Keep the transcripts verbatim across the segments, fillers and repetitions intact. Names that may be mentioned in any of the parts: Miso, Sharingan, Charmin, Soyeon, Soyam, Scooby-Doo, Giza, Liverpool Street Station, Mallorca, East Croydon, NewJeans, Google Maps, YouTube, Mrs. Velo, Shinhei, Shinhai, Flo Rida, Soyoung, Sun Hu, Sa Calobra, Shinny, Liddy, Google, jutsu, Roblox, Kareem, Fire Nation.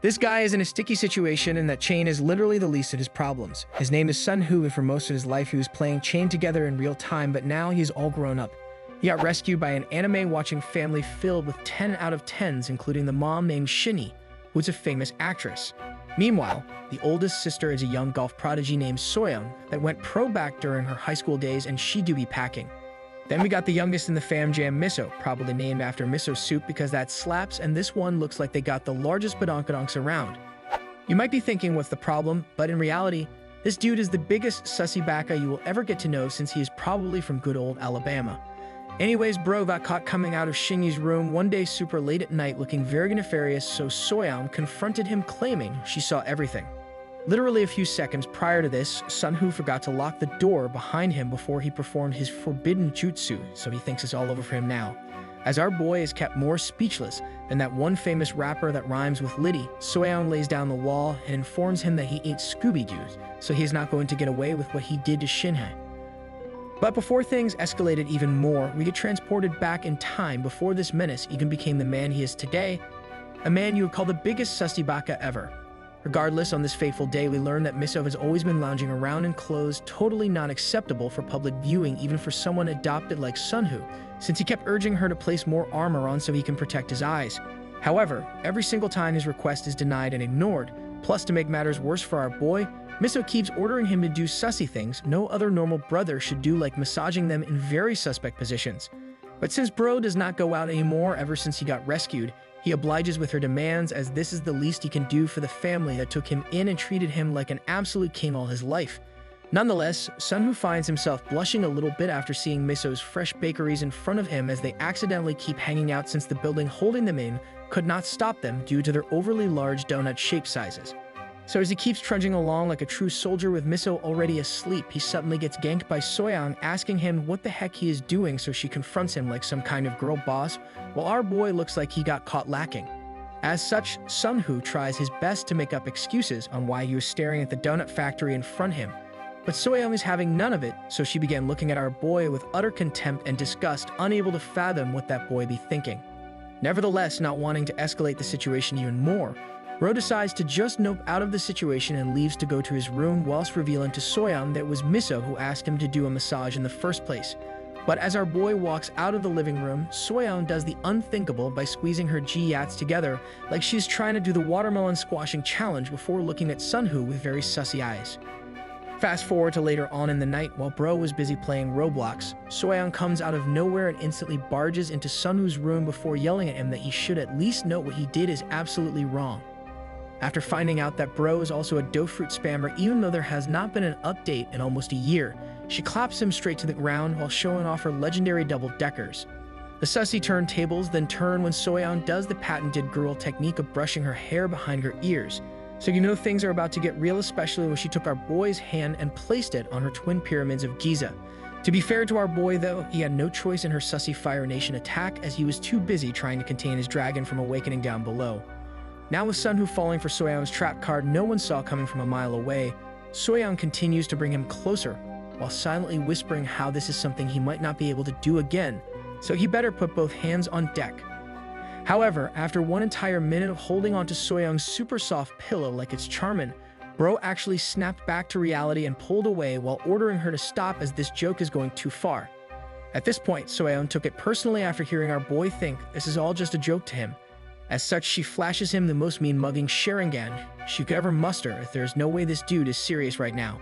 This guy is in a sticky situation, and that chain is literally the least of his problems. His name is Sun Hu, and for most of his life he was playing chain together in real time, but now he's all grown up. He got rescued by an anime-watching family filled with ten out of tens, including the mom named Shinny, who is a famous actress. Meanwhile, the oldest sister is a young golf prodigy named Soyoung that went pro back during her high school days, and she do be packing. Then we got the youngest in the fam jam, Miso, probably named after miso soup because that slaps, and this one looks like they got the largest badonkadonks around. You might be thinking what's the problem, but in reality, this dude is the biggest sussy baka you will ever get to know, since he is probably from good old Alabama. Anyways, bro got caught coming out of Shingy's room one day super late at night looking very nefarious, so Soyam confronted him claiming she saw everything. Literally a few seconds prior to this, Sun Hu forgot to lock the door behind him before he performed his forbidden jutsu, so he thinks it's all over for him now. As our boy is kept more speechless than that one famous rapper that rhymes with Liddy, Soyeon lays down the law and informs him that he ain't Scooby-Doo's, so he's not going to get away with what he did to Shinhai. But before things escalated even more, we get transported back in time before this menace even became the man he is today, a man you would call the biggest sussy baka ever. Regardless, on this fateful day, we learn that Miso has always been lounging around in clothes totally not acceptable for public viewing, even for someone adopted like Sun Hu, since he kept urging her to place more armor on so he can protect his eyes. However, every single time his request is denied and ignored. Plus, to make matters worse for our boy, Miso keeps ordering him to do sussy things no other normal brother should do, like massaging them in very suspect positions. But since bro does not go out anymore ever since he got rescued, he obliges with her demands, as this is the least he can do for the family that took him in and treated him like an absolute king all his life. Nonetheless, Sun Hu finds himself blushing a little bit after seeing Miso's fresh bakeries in front of him, as they accidentally keep hanging out since the building holding them in could not stop them due to their overly large donut shape sizes. So as he keeps trudging along like a true soldier with Miso already asleep, he suddenly gets ganked by Soyoung asking him what the heck he is doing, so she confronts him like some kind of girl boss, while our boy looks like he got caught lacking. As such, Sun Hu tries his best to make up excuses on why he was staring at the donut factory in front of him, but Soyoung is having none of it, so she began looking at our boy with utter contempt and disgust, unable to fathom what that boy be thinking. Nevertheless, not wanting to escalate the situation even more, Ro decides to just nope out of the situation and leaves to go to his room, whilst revealing to Soyeon that it was Miso who asked him to do a massage in the first place. But as our boy walks out of the living room, Soyeon does the unthinkable by squeezing her G-yats together like she's trying to do the watermelon squashing challenge before looking at Sun Hu with very sussy eyes. Fast forward to later on in the night, while bro was busy playing Roblox, Soyeon comes out of nowhere and instantly barges into Sun Hu's room before yelling at him that he should at least note what he did is absolutely wrong. After finding out that bro is also a dough-fruit spammer, even though there has not been an update in almost a year, she claps him straight to the ground while showing off her legendary double-deckers. The sussy turntables then turn when Soyeon does the patented girl technique of brushing her hair behind her ears, so you know things are about to get real, especially when she took our boy's hand and placed it on her twin pyramids of Giza. To be fair to our boy though, he had no choice in her sussy Fire Nation attack, as he was too busy trying to contain his dragon from awakening down below. Now with Sun Hu falling for Soyeon's trap card no one saw coming from a mile away, Soyeon continues to bring him closer, while silently whispering how this is something he might not be able to do again, so he better put both hands on deck. However, after one entire minute of holding onto Soyeon's super soft pillow like it's Charmin, bro actually snapped back to reality and pulled away while ordering her to stop, as this joke is going too far. At this point, Soyeon took it personally after hearing our boy think this is all just a joke to him. As such, she flashes him the most mean-mugging Sharingan she could ever muster, if there is no way this dude is serious right now.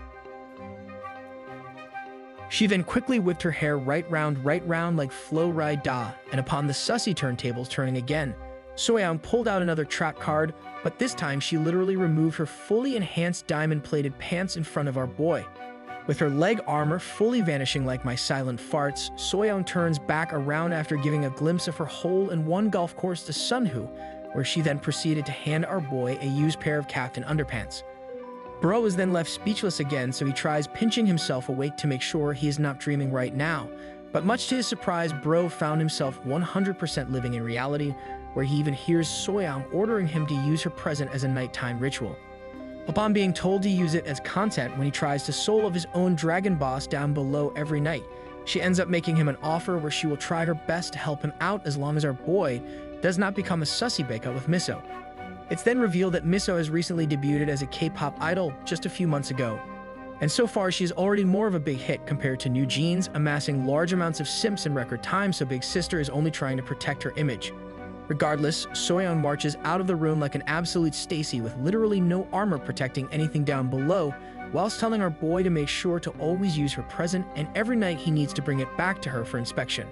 She then quickly whipped her hair right round, right round like Flo Rida, and upon the sussy turntables turning again, Soyeon pulled out another trap card, but this time she literally removed her fully enhanced diamond-plated pants in front of our boy. With her leg armor fully vanishing like my silent farts, Soyoung turns back around after giving a glimpse of her hole in one golf course to Sun Hu, where she then proceeded to hand our boy a used pair of Captain underpants. Bro is then left speechless again, so he tries pinching himself awake to make sure he is not dreaming right now, but much to his surprise, Bro found himself one hundred percent living in reality, where he even hears Soyoung ordering him to use her present as a nighttime ritual. Upon being told to use it as content when he tries to soul of his own dragon boss down below every night, she ends up making him an offer where she will try her best to help him out as long as our boy does not become a sussy baka with Miso. It's then revealed that Miso has recently debuted as a K-pop idol just a few months ago. And so far, she's already more of a big hit compared to NewJeans, amassing large amounts of simps in record time, so Big Sister is only trying to protect her image. Regardless, Soyeon marches out of the room like an absolute Stacy with literally no armor protecting anything down below, whilst telling our boy to make sure to always use her present, and every night he needs to bring it back to her for inspection.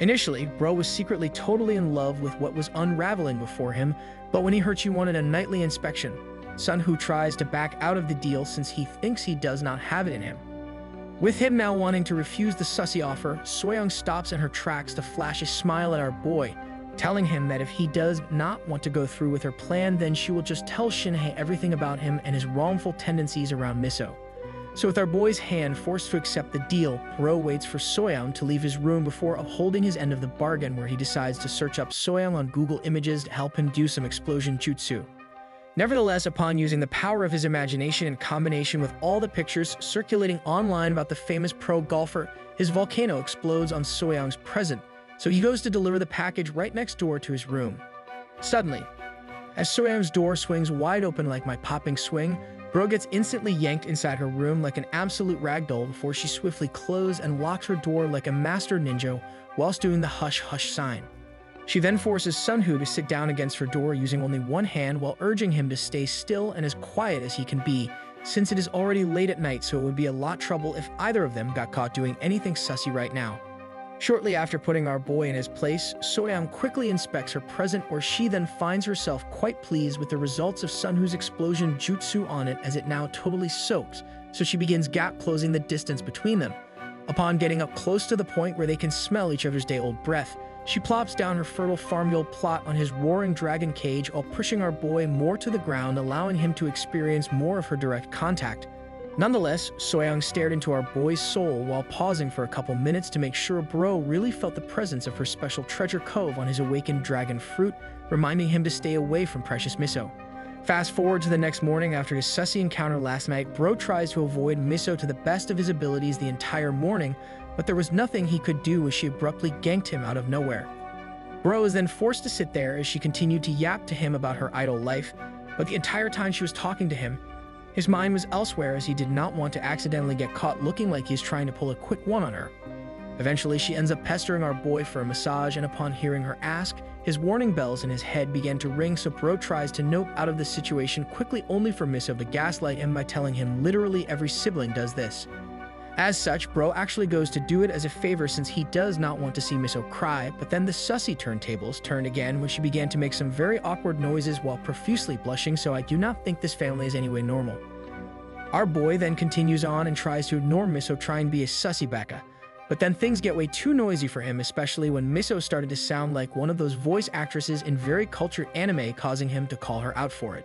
Initially, bro was secretly totally in love with what was unraveling before him, but when he heard she wanted a nightly inspection, Sun Hu tries to back out of the deal since he thinks he does not have it in him. With him now wanting to refuse the sussy offer, Soyoung stops in her tracks to flash a smile at our boy, telling him that if he does not want to go through with her plan, then she will just tell Shinhei everything about him and his wrongful tendencies around Miso. So with our boy's hand forced to accept the deal, Ro waits for Soyeon to leave his room before upholding his end of the bargain, where he decides to search up Soyeon on Google Images to help him do some explosion jutsu. Nevertheless, upon using the power of his imagination in combination with all the pictures circulating online about the famous pro golfer, his volcano explodes on Soyeon's present, so he goes to deliver the package right next door to his room. Suddenly, as Soyeon's door swings wide open like my popping swing, Bro gets instantly yanked inside her room like an absolute ragdoll before she swiftly closes and locks her door like a master ninja whilst doing the hush-hush sign. She then forces Sun Hu to sit down against her door using only one hand while urging him to stay still and as quiet as he can be, since it is already late at night, so it would be a lot trouble if either of them got caught doing anything sussy right now. Shortly after putting our boy in his place, Soyeon quickly inspects her present, where she then finds herself quite pleased with the results of Sun Hu's explosion jutsu on it, as it now totally soaks, so she begins gap-closing the distance between them. Upon getting up close to the point where they can smell each other's day-old breath, she plops down her fertile farmyard plot on his roaring dragon cage while pushing our boy more to the ground, allowing him to experience more of her direct contact. Nonetheless, Soyoung stared into our boy's soul while pausing for a couple minutes to make sure Bro really felt the presence of her special treasure cove on his awakened dragon fruit, reminding him to stay away from precious Miso. Fast forward to the next morning. After his sussy encounter last night, Bro tries to avoid Miso to the best of his abilities the entire morning, but there was nothing he could do as she abruptly ganked him out of nowhere. Bro is then forced to sit there as she continued to yap to him about her idol life, but the entire time she was talking to him, his mind was elsewhere, as he did not want to accidentally get caught looking like he's trying to pull a quick one on her. Eventually, she ends up pestering our boy for a massage, and upon hearing her ask, his warning bells in his head began to ring, so Bro tries to nope out of the situation quickly, only for Miso to gaslight him by telling him literally every sibling does this. As such, Bro actually goes to do it as a favor since he does not want to see Miso cry, but then the sussy turntables turned again when she began to make some very awkward noises while profusely blushing, so I do not think this family is anyway normal. Our boy then continues on and tries to ignore Miso, trying to be a sussy baka, but then things get way too noisy for him, especially when Miso started to sound like one of those voice actresses in very cultured anime, causing him to call her out for it.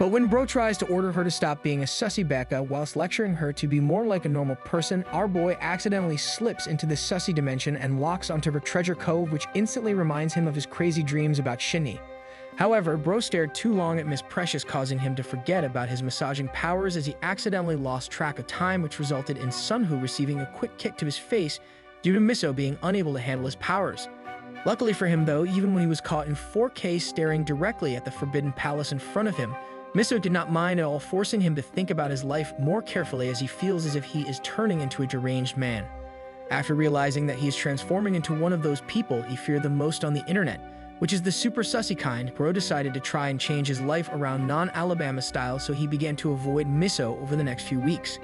But when Bro tries to order her to stop being a sussy baka whilst lecturing her to be more like a normal person, our boy accidentally slips into the sussy dimension and locks onto her treasure cove, which instantly reminds him of his crazy dreams about Shinny. However, Bro stared too long at Miss Precious, causing him to forget about his massaging powers as he accidentally lost track of time, which resulted in Sun Hu receiving a quick kick to his face due to Miso being unable to handle his powers. Luckily for him though, even when he was caught in four K staring directly at the Forbidden Palace in front of him, Miso did not mind at all, forcing him to think about his life more carefully as he feels as if he is turning into a deranged man. After realizing that he is transforming into one of those people he feared the most on the internet, which is the super sussy kind, Bro decided to try and change his life around non-Alabama style, so he began to avoid Miso over the next few weeks.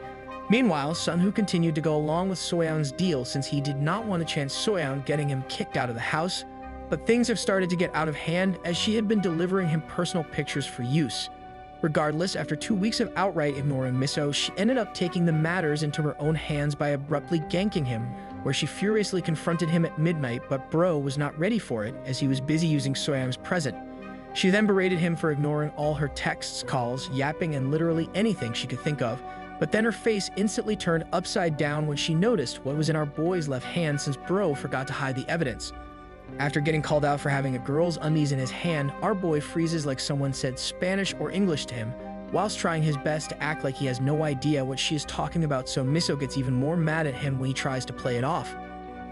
Meanwhile, Sun Hu continued to go along with Soyeon's deal since he did not want to chance Soyeon getting him kicked out of the house, but things have started to get out of hand as she had been delivering him personal pictures for use. Regardless, after two weeks of outright ignoring Miso, she ended up taking the matters into her own hands by abruptly ganking him, where she furiously confronted him at midnight, but Bro was not ready for it as he was busy using Soyam's present. She then berated him for ignoring all her texts, calls, yapping, and literally anything she could think of, but then her face instantly turned upside down when she noticed what was in our boy's left hand since Bro forgot to hide the evidence. After getting called out for having a girl's undies in his hand, our boy freezes like someone said Spanish or English to him, whilst trying his best to act like he has no idea what she is talking about, so Miso gets even more mad at him when he tries to play it off.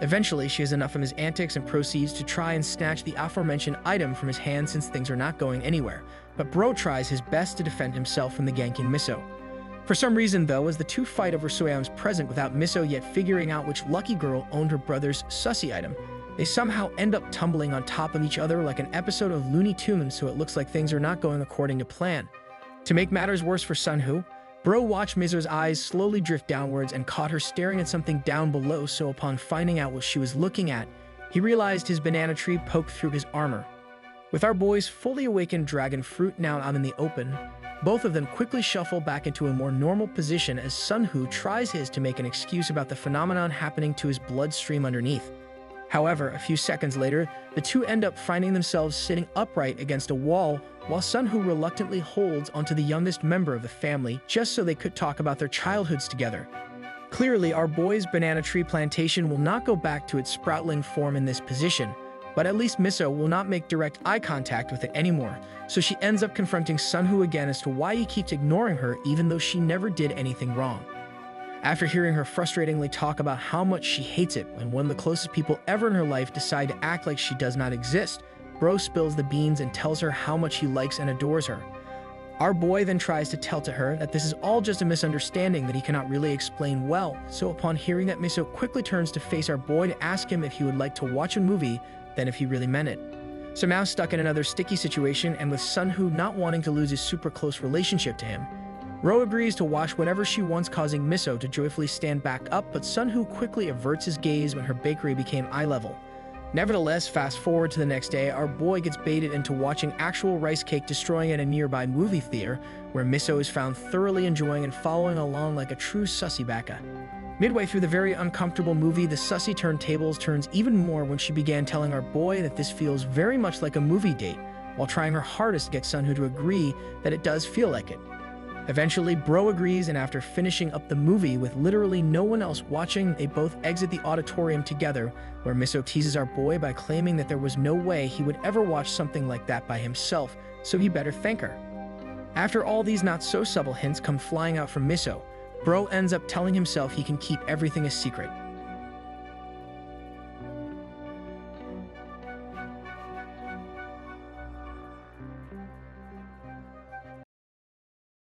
Eventually, she has enough of his antics and proceeds to try and snatch the aforementioned item from his hand since things are not going anywhere, but Bro tries his best to defend himself from the ganking Miso. For some reason though, as the two fight over Soyam's present without Miso yet figuring out which lucky girl owned her brother's sussy item, they somehow end up tumbling on top of each other like an episode of Looney Tunes, so it looks like things are not going according to plan. To make matters worse for Sun Hu, Bro watched Mizo's eyes slowly drift downwards and caught her staring at something down below, so upon finding out what she was looking at, he realized his banana tree poked through his armor. With our boy's fully awakened dragon fruit now out in the open, both of them quickly shuffle back into a more normal position as Sun Hu tries his to make an excuse about the phenomenon happening to his bloodstream underneath. However, a few seconds later, the two end up finding themselves sitting upright against a wall while Sun Hu reluctantly holds onto the youngest member of the family just so they could talk about their childhoods together. Clearly, our boy's banana tree plantation will not go back to its sprouting form in this position, but at least Miso will not make direct eye contact with it anymore, so she ends up confronting Sun Hu again as to why he keeps ignoring her even though she never did anything wrong. After hearing her frustratingly talk about how much she hates it when one of the closest people ever in her life decide to act like she does not exist, Bro spills the beans and tells her how much he likes and adores her. Our boy then tries to tell to her that this is all just a misunderstanding that he cannot really explain well, so upon hearing that, Miso quickly turns to face our boy to ask him if he would like to watch a movie than if he really meant it. So now stuck in another sticky situation and with Sun Hu not wanting to lose his super close relationship to him, Ro agrees to watch whatever she wants, causing Miso to joyfully stand back up, but Sun Hu quickly averts his gaze when her bakery became eye level. Nevertheless, fast forward to the next day, our boy gets baited into watching actual rice cake destroying at a nearby movie theater, where Miso is found thoroughly enjoying and following along like a true sussy baka. Midway through the very uncomfortable movie, the sussy turntables turns even more when she began telling our boy that this feels very much like a movie date, while trying her hardest to get Sun Hu to agree that it does feel like it. Eventually, Bro agrees, and after finishing up the movie with literally no one else watching, they both exit the auditorium together, where Miso teases our boy by claiming that there was no way he would ever watch something like that by himself, so he better thank her. After all these not-so-subtle hints come flying out from Miso, Bro ends up telling himself he can keep everything a secret.